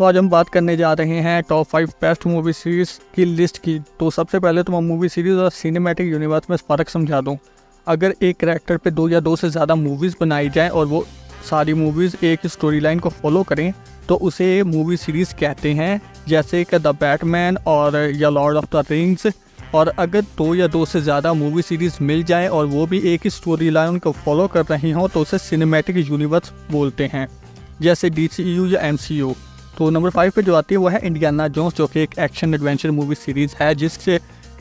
तो आज हम बात करने जा रहे हैं टॉप 5 बेस्ट मूवी सीरीज़ की लिस्ट की। तो सबसे पहले तो मैं मूवी सीरीज़ और सिनेमैटिक यूनिवर्स में फ़र्क समझा दूँ। अगर एक कैरेक्टर पे 2 या 2 से ज़्यादा मूवीज़ बनाई जाएँ और वो सारी मूवीज़ एक स्टोरी लाइन को फॉलो करें तो उसे मूवी सीरीज़ कहते हैं, जैसे कि द बैटमैन और या लॉर्ड ऑफ द रिंग्स। और अगर 2 या 2 से ज़्यादा मूवी सीरीज़ मिल जाए और वो भी एक ही स्टोरी लाइन को फॉलो कर रही हों तो उसे सिनेमैटिक यूनिवर्स बोलते हैं, जैसे DCU या MCU। तो नंबर 5 पे जो आती है वो है इंडियाना जोन्स, जो कि एक एक्शन एडवेंचर मूवी सीरीज़ है जिससे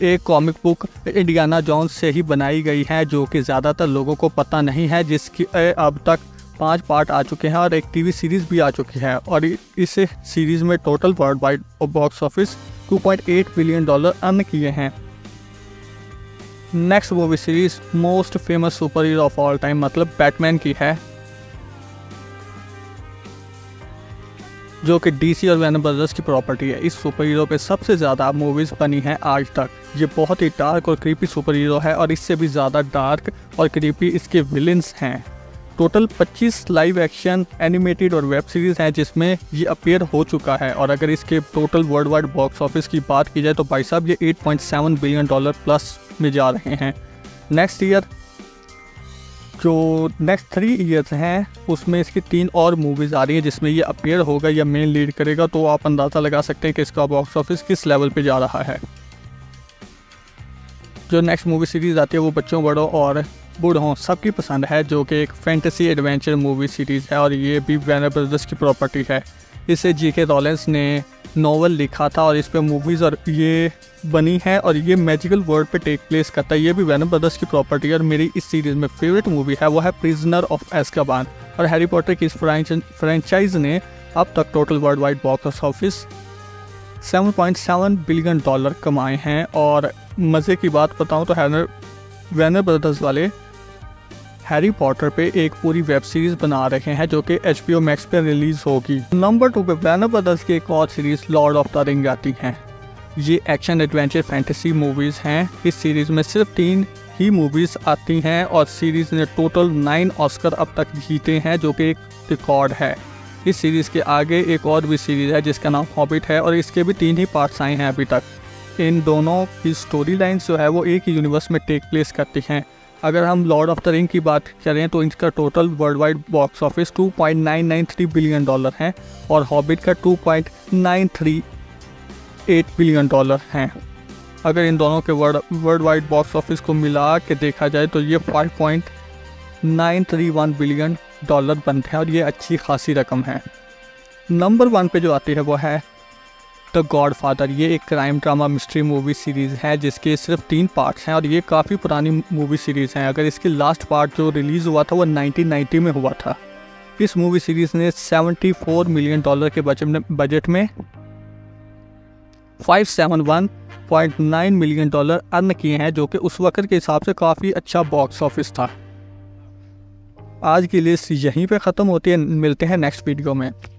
एक कॉमिक बुक इंडियाना जोन्स से ही बनाई गई है, जो कि ज़्यादातर लोगों को पता नहीं है, जिसकी अब तक 5 पार्ट आ चुके हैं और एक टीवी सीरीज़ भी आ चुकी है। और इस सीरीज़ में total world wide box office $2.8 billion earn किए हैं। Next movie series most famous super hero of all time मतलब बैटमैन की है, जो कि DC और वार्नर ब्रदर्स की प्रॉपर्टी है। इस सुपर हीरो पे सबसे ज़्यादा मूवीज़ बनी हैं आज तक। ये बहुत ही डार्क और क्रीपी सुपर हीरो है और इससे भी ज़्यादा डार्क और क्रीपी इसके विलेंस हैं। टोटल 25 लाइव एक्शन, एनिमेटेड और वेब सीरीज़ हैं जिसमें ये अपीयर हो चुका है। और अगर इसके total world wide box office की बात की जाए तो भाई साहब ये $8.7 बिलियन प्लस में जा रहे हैं। नेक्स्ट थ्री ईयर्स हैं उसमें इसकी 3 और मूवीज़ आ रही हैं जिसमें ये अपीयर होगा या मेन लीड करेगा, तो आप अंदाज़ा लगा सकते हैं कि इसका बॉक्स ऑफिस किस लेवल पे जा रहा है। जो नेक्स्ट मूवी सीरीज़ आती है वो बच्चों, बड़ों और बूढ़ों सबकी पसंद है, जो कि एक फैंटेसी एडवेंचर मूवी सीरीज़ है और ये भी वार्नर ब्रदर्स की प्रॉपर्टी है। इसे J.K. रॉलिंस ने नॉवल लिखा था और इस पर मूवीज़ और ये बनी है और ये मैजिकल वर्ल्ड पे टेक प्लेस करता है। ये भी वार्नर ब्रदर्स की प्रॉपर्टी है। और मेरी इस सीरीज़ में फेवरेट मूवी है वो है प्रिजनर ऑफ एस्काबान। और हैरी पॉटर की इस फ्रेंचाइज ने अब तक total world wide box office $7.7 billion कमाए हैं। और मज़े की बात बताऊँ तो वार्नर ब्रदर्स वाले हैरी पॉटर पे एक पूरी वेब सीरीज़ बना रहे हैं जो कि HBO मैक्स पे रिलीज़ होगी। नंबर 2 पे वार्नर ब्रदर्स की एक और series Lord of the Ring आती हैं। ये एक्शन एडवेंचर फैंटेसी मूवीज़ हैं। इस सीरीज़ में सिर्फ 3 ही मूवीज़ आती हैं और सीरीज़ ने टोटल 9 ऑस्कर अब तक जीते हैं, जो कि एक रिकॉर्ड है। इस सीरीज़ के आगे एक और भी सीरीज़ है जिसका नाम हॉबिट है और इसके भी 3 ही पार्ट्स आए हैं अभी तक। इन दोनों की स्टोरी लाइन्स जो है वो एक ही यूनिवर्स में टेक प्लेस करती हैं। अगर हम लॉर्ड ऑफ द रिंग की बात करें तो इनका total world wide box office $2.993 billion है और हॉबिट का $2.938 बिलियन है। अगर इन दोनों के वर्ल्ड वाइड बॉक्स ऑफिस को मिला के देखा जाए तो ये $5.931 बिलियन बनते हैं और ये अच्छी खासी रकम है। नंबर 1 पे जो आती है वो है द गॉडफादर। ये एक crime drama mystery movie series है जिसके सिर्फ 3 पार्ट्स हैं और ये काफ़ी पुरानी मूवी सीरीज़ है। अगर इसकी लास्ट पार्ट जो रिलीज़ हुआ था वो 1990 में हुआ था। इस मूवी सीरीज़ ने $74 मिलियन के बजट में $571.9 मिलियन अर्न किए हैं, जो कि उस वक्त के हिसाब से काफ़ी अच्छा बॉक्स ऑफिस था। आज की लिस्ट यहीं पर ख़त्म होती है। मिलते हैं नेक्स्ट वीडियो में।